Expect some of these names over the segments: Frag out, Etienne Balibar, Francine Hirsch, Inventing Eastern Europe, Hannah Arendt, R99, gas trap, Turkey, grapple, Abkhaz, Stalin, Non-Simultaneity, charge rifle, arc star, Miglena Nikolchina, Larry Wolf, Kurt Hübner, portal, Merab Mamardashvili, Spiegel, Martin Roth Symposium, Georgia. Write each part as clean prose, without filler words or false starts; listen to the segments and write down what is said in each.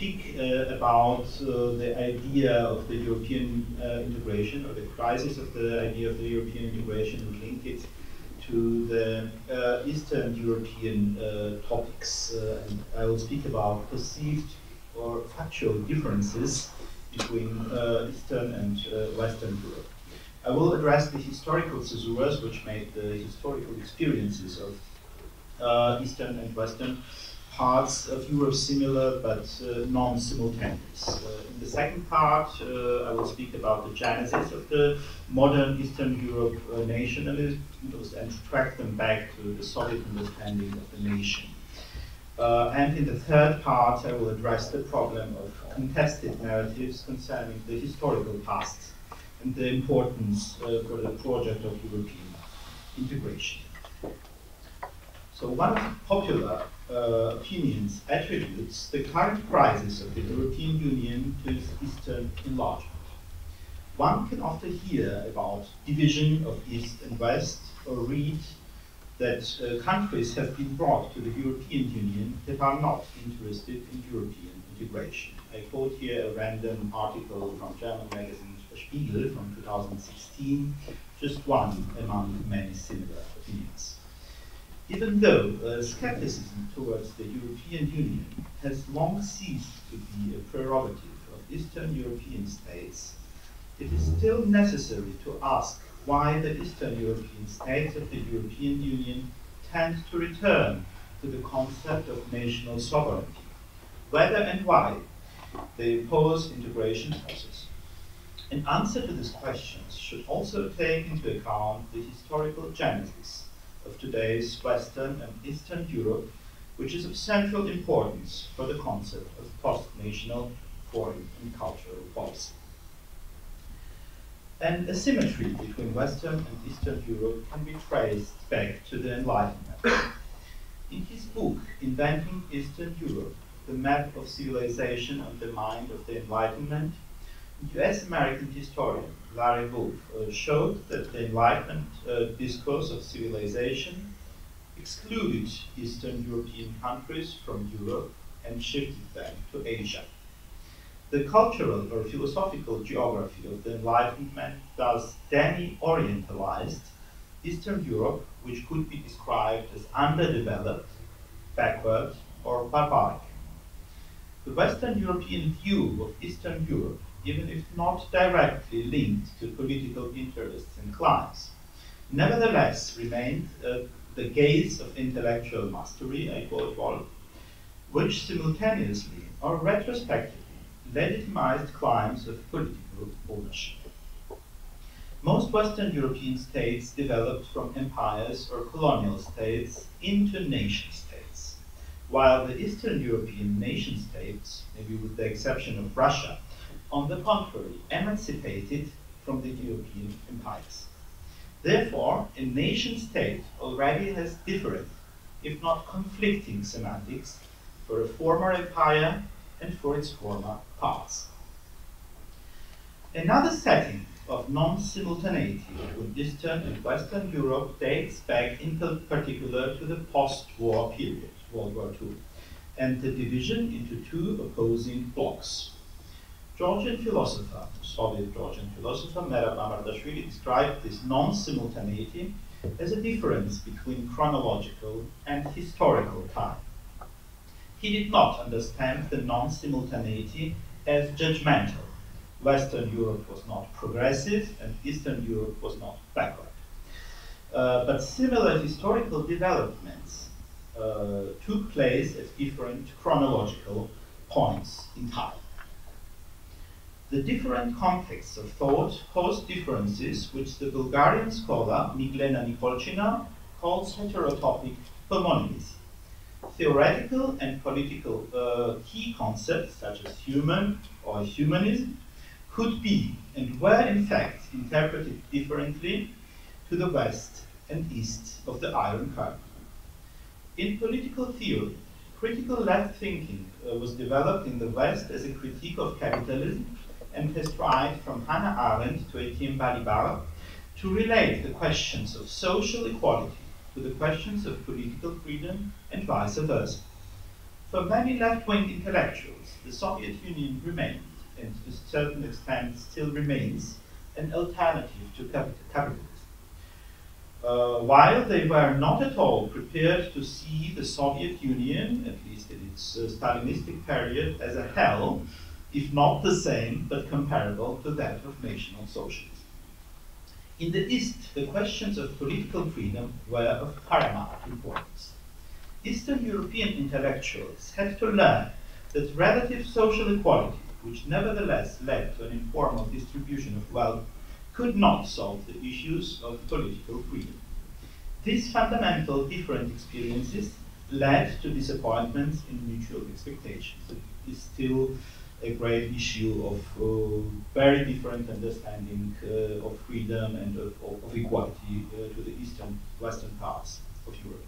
speak about the idea of the European integration, or the crisis of the idea of the European integration, and link it to the Eastern European topics. And I will speak about perceived or factual differences between Eastern and Western Europe. I will address the historical caesuras which made the historical experiences of Eastern and Western parts of Europe similar but non-simultaneous. In the second part, I will speak about the genesis of the modern Eastern Europe nationalism and track them back to the solid understanding of the nation. And in the third part, I will address the problem of contested narratives concerning the historical past and the importance for the project of European integration. So one of the popular opinions attributes the current crisis of the European Union to its Eastern enlargement. One can often hear about division of East and West, or read that countries have been brought to the European Union that are not interested in European integration. I quote here a random article from German magazine Spiegel from 2016, just one among many similar opinions. Even though skepticism towards the European Union has long ceased to be a prerogative of Eastern European states, it is still necessary to ask why the Eastern European states of the European Union tend to return to the concept of national sovereignty, whether and why they oppose integration process. An answer to these questions should also take into account the historical genesis of today's Western and Eastern Europe, which is of central importance for the concept of post-national foreign and cultural policy. An asymmetry between Western and Eastern Europe can be traced back to the Enlightenment. In his book, Inventing Eastern Europe, the map of civilization and the mind of the Enlightenment, US-American historian Larry Wolf showed that the Enlightenment discourse of civilization excluded Eastern European countries from Europe and shifted them to Asia. The cultural or philosophical geography of the Enlightenment thus demi-orientalized Eastern Europe, which could be described as underdeveloped, backward, or barbaric. The Western European view of Eastern Europe, even if not directly linked to political interests and climes, nevertheless remained the gaze of intellectual mastery, I quote Wolf, which simultaneously or retrospectively legitimized climes of political ownership. Most Western European states developed from empires or colonial states into nation states, while the Eastern European nation states, maybe with the exception of Russia, on the contrary, emancipated from the European empires. Therefore, a nation-state already has different, if not conflicting, semantics for a former empire and for its former parts. Another setting of non-simultaneity with Eastern and Western Europe dates back in particular to the post-war period, World War II, and the division into two opposing blocks. Soviet Georgian philosopher Merab Mamardashvili described this non-simultaneity as a difference between chronological and historical time. He did not understand the non-simultaneity as judgmental. Western Europe was not progressive and Eastern Europe was not backward. But similar historical developments took place at different chronological points in time. The different contexts of thought pose differences which the Bulgarian scholar Miglena Nikolchina calls heterotopic homonymies. Theoretical and political key concepts such as human or humanism could be and were in fact interpreted differently to the west and east of the Iron Curtain. In political theory, critical left thinking was developed in the West as a critique of capitalism, and has tried, from Hannah Arendt to Etienne Balibar, to relate the questions of social equality to the questions of political freedom and vice versa. For many left-wing intellectuals, the Soviet Union remained, and to a certain extent still remains, an alternative to capitalism. While they were not at all prepared to see the Soviet Union, at least in its Stalinistic period, as a hell, if not the same, but comparable to that of National Socialism. In the East, the questions of political freedom were of paramount importance. Eastern European intellectuals had to learn that relative social equality, which nevertheless led to an informal distribution of wealth, could not solve the issues of political freedom. These fundamental different experiences led to disappointments in mutual expectations. It is still a great issue of very different understanding of freedom and of equality to the western parts of Europe.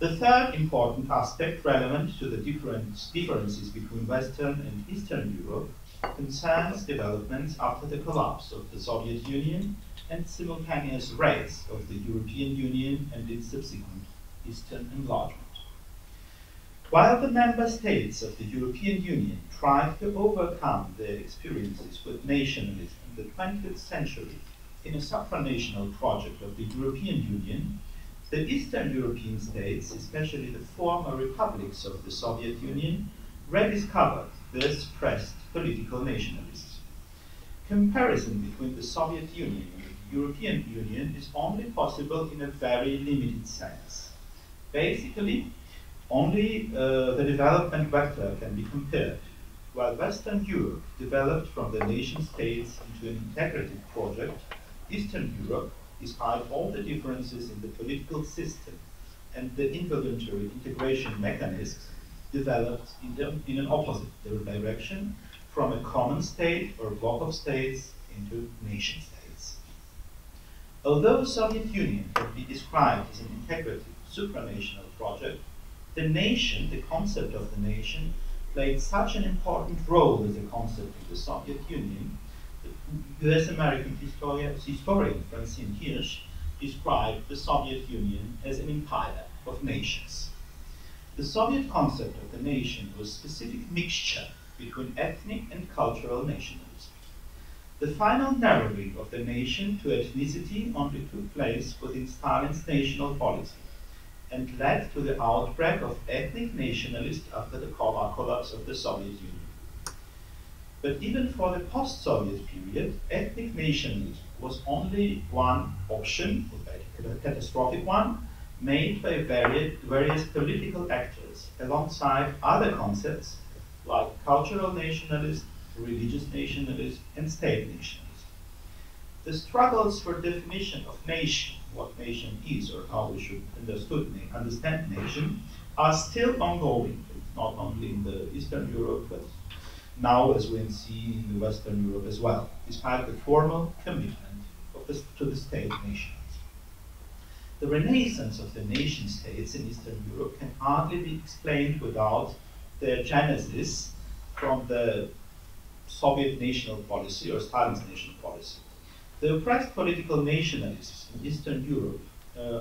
The third important aspect relevant to the differences between Western and Eastern Europe concerns developments after the collapse of the Soviet Union and simultaneous rise of the European Union and its subsequent Eastern enlargement. While the member states of the European Union tried to overcome their experiences with nationalism in the 20th century in a supranational project of the European Union, the Eastern European states, especially the former republics of the Soviet Union, rediscovered their suppressed political nationalists. Comparison between the Soviet Union and the European Union is only possible in a very limited sense. Basically, only the development vector can be compared. While Western Europe developed from the nation states into an integrative project, Eastern Europe, despite all the differences in the political system and the involuntary integration mechanisms, developed in an opposite direction, from a common state or block of states into nation states. Although the Soviet Union could be described as an integrative supranational project, the concept of the nation, played such an important role as a concept in the Soviet Union. US-American historian Francine Hirsch described the Soviet Union as an empire of nations. The Soviet concept of the nation was a specific mixture between ethnic and cultural nationalism. The final narrowing of the nation to ethnicity only took place within Stalin's national policy and led to the outbreak of ethnic nationalists after the collapse of the Soviet Union. But even for the post-Soviet period, ethnic nationalism was only one option, a catastrophic one, made by various political actors alongside other concepts like cultural nationalism, religious nationalism, and state nationalism. The struggles for definition of nation, what nation is or how we should understand nation, are still ongoing, not only in the Eastern Europe, but now as we see in the Western Europe as well, despite the formal commitment to the state nations. The renaissance of the nation states in Eastern Europe can hardly be explained without their genesis from the Soviet national policy or Stalin's national policy. The oppressed political nationalists in Eastern Europe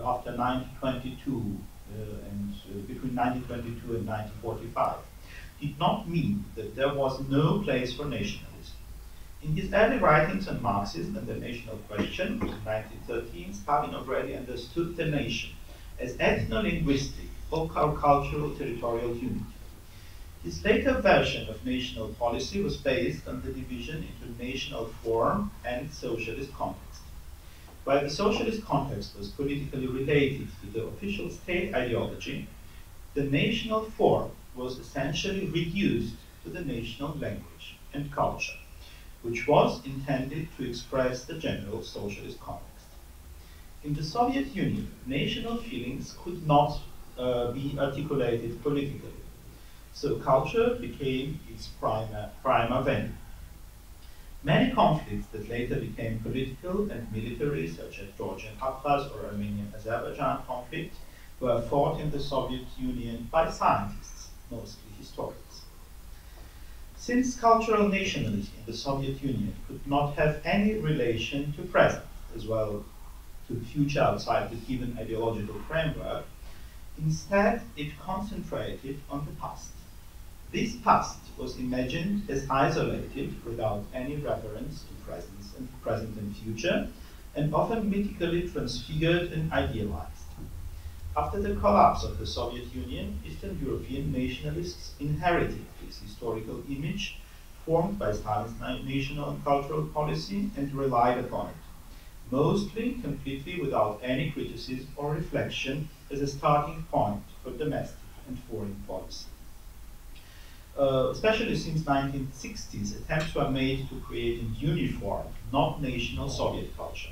after 1922 between 1922 and 1945 did not mean that there was no place for nationalism. In his early writings on Marxism and the national question in 1913, Stalin already understood the nation as ethno-linguistic or cultural territorial unity. His later version of national policy was based on the division into national form and socialist context. While the socialist context was politically related to the official state ideology, the national form was essentially reduced to the national language and culture, which was intended to express the general socialist context. In the Soviet Union, national feelings could not be articulated politically, so culture became its prima venue. Many conflicts that later became political and military, such as Georgian Abkhaz or Armenian-Azerbaijan conflict, were fought in the Soviet Union by scientists, mostly historians. Since cultural nationalism in the Soviet Union could not have any relation to present, as well to the future outside the given ideological framework, Instead, it concentrated on the past. This past was imagined as isolated, without any reference to present and future, and often mythically transfigured and idealized. After the collapse of the Soviet Union, Eastern European nationalists inherited this historical image formed by Stalin's national and cultural policy and relied upon it, mostly completely without any criticism or reflection as a starting point for domestic and foreign policy. Especially since the 1960s, attempts were made to create a uniform, non-national Soviet culture.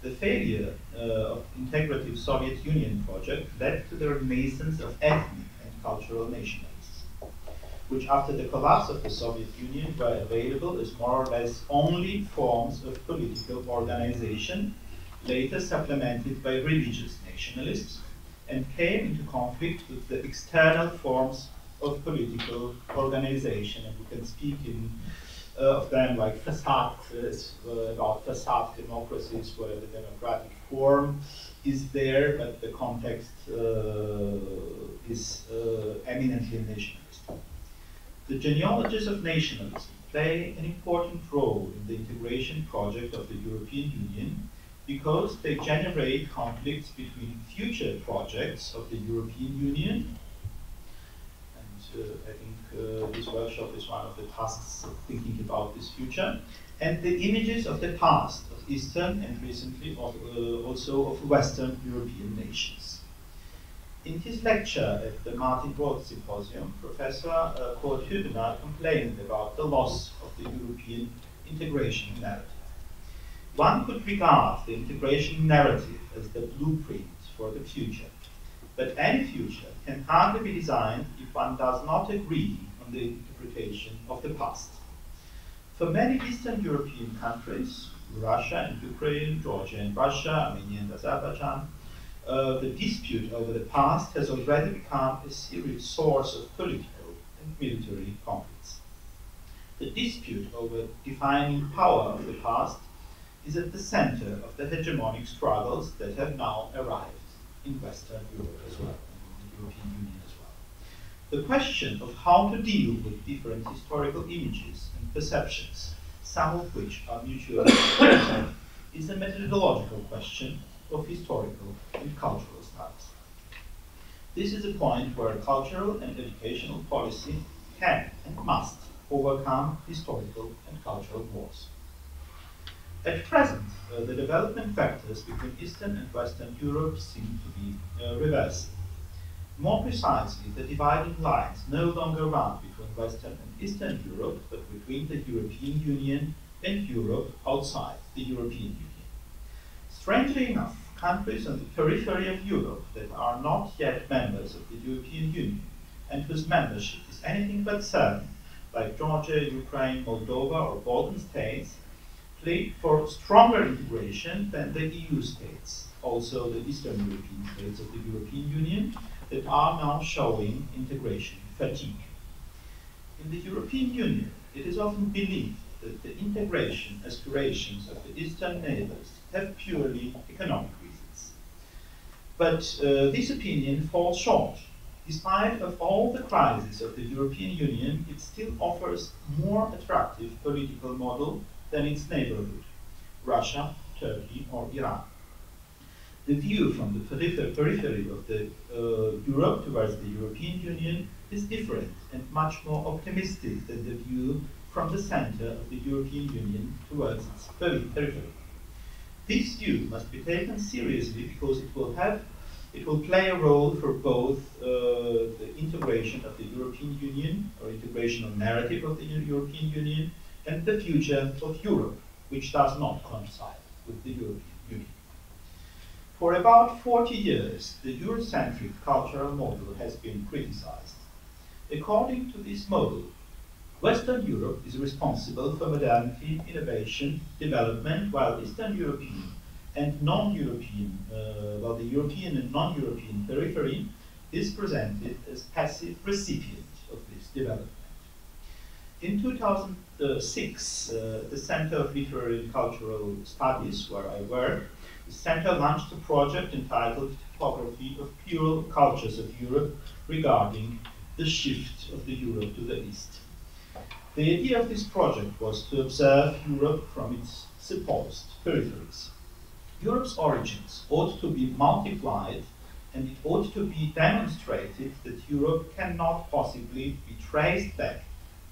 The failure of the integrative Soviet Union project led to the renaissance of ethnic and cultural nationalists, which after the collapse of the Soviet Union were available as more or less only forms of political organization, later supplemented by religious nationalists, and came into conflict with the external forms of political organization, and we can speak in, of them like facade, about facade democracies, where the democratic form is there, but the context is eminently nationalist. The genealogies of nationalism play an important role in the integration project of the European Union because they generate conflicts between future projects of the European Union. I think this workshop is one of the tasks of thinking about this future, and the images of the past of Eastern and recently of, also of Western European nations. In his lecture at the Martin Roth Symposium, Professor Kurt Hübner complained about the loss of the European integration narrative. One could regard the integration narrative as the blueprint for the future, but any future can hardly be designed if one does not agree on the interpretation of the past. For many Eastern European countries, Russia and Ukraine, Georgia and Russia, Armenia and Azerbaijan, the dispute over the past has already become a serious source of political and military conflicts. The dispute over defining power of the past is at the center of the hegemonic struggles that have now arrived in Western Europe as well, and in the European Union as well. The question of how to deal with different historical images and perceptions, some of which are mutually exclusive, is a methodological question of historical and cultural studies. This is a point where cultural and educational policy can and must overcome historical and cultural wars. At present, the development factors between Eastern and Western Europe seem to be reversing. More precisely, the dividing lines no longer run between Western and Eastern Europe, but between the European Union and Europe outside the European Union. Strangely enough, countries on the periphery of Europe that are not yet members of the European Union and whose membership is anything but certain, like Georgia, Ukraine, Moldova, or Balkan states, played for stronger integration than the EU states, also the Eastern European states of the European Union, that are now showing integration fatigue. In the European Union, it is often believed that the integration aspirations of the Eastern neighbors have purely economic reasons. But this opinion falls short. Despite of all the crises of the European Union, it still offers more attractive political model than its neighborhood, Russia, Turkey, or Iran. The view from the periphery of the, Europe towards the European Union is different and much more optimistic than the view from the center of the European Union towards its periphery. This view must be taken seriously because it will play a role for both the integration of the European Union, or integrational narrative of the European Union, and the future of Europe, which does not coincide with the European Union. For about 40 years, the Eurocentric cultural model has been criticized. According to this model, Western Europe is responsible for modernity, innovation, development, while Eastern European and non-European, while the European and non-European periphery is presented as passive recipient of this development. In 2002, 2006, the Center of Literary and Cultural Studies, where I work, the Center launched a project entitled Topography of Plural Cultures of Europe regarding the shift of the Europe to the East. The idea of this project was to observe Europe from its supposed peripheries. Europe's origins ought to be multiplied, and it ought to be demonstrated that Europe cannot possibly be traced back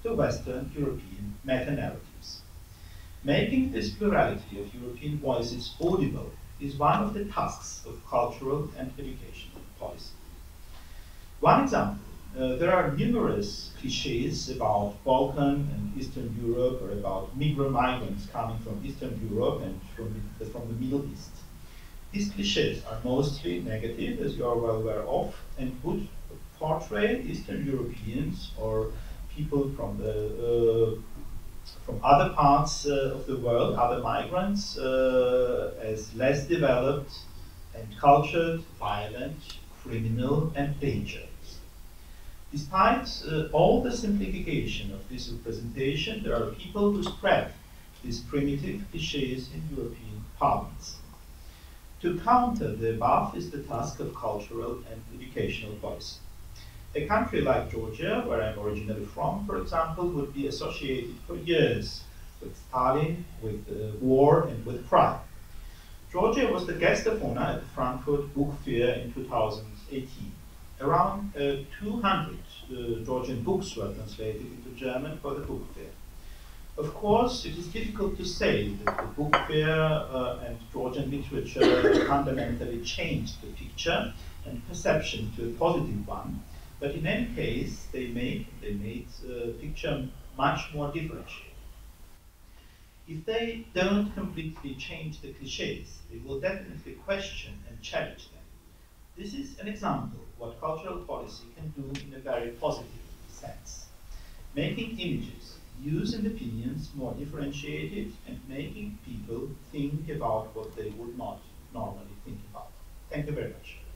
to Western European meta-narratives. Making this plurality of European voices audible is one of the tasks of cultural and educational policy. One example, there are numerous cliches about Balkan and Eastern Europe, or about migrants coming from Eastern Europe and from the Middle East. These cliches are mostly negative, as you are well aware of, and would portray Eastern Europeans or people from other parts of the world, other migrants, as less developed and cultured, violent, criminal, and dangerous. Despite all the simplification of this representation, there are people who spread these primitive cliches in European parlance. To counter the above is the task of cultural and educational policy. A country like Georgia, where I'm originally from, for example, would be associated for years with Stalin, with war, and with crime. Georgia was the guest of honor at the Frankfurt Book Fair in 2018. Around 200 Georgian books were translated into German for the book fair. Of course, it is difficult to say that the book fair and Georgian literature fundamentally changed the picture and perception to a positive one, but in any case, they made the picture much more differentiated. If they don't completely change the cliches, they will definitely question and challenge them. This is an example of what cultural policy can do in a very positive sense. Making images, views and opinions more differentiated, and making people think about what they would not normally think about. Thank you very much.